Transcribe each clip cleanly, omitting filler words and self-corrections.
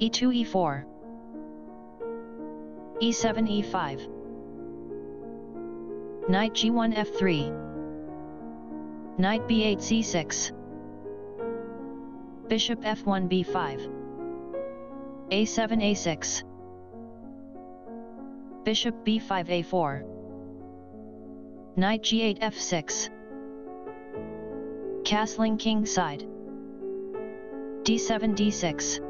e2 e4 e7 e5 knight g1 f3 knight b8 c6 bishop f1 b5 a7 a6 bishop b5 a4 knight g8 f6 castling king side d7 d6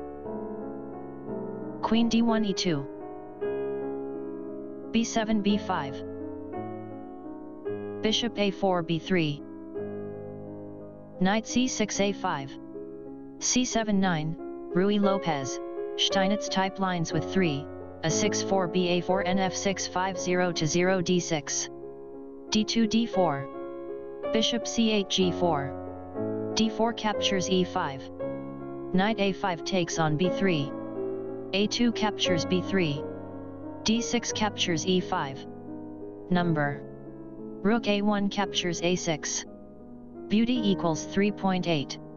queen d1 e2 b7 b5 bishop a4 b3 knight c6 a5 c7 9 Ruy Lopez Steinitz type lines with 3 a6 4 ba4 nf6 5 0 to 0 d6 d2 d4 bishop c8 g4 d4 captures e5 knight a5 takes on b3 a2 captures b3 d6 captures e5 number rook a1 captures a6 beauty equals 3.8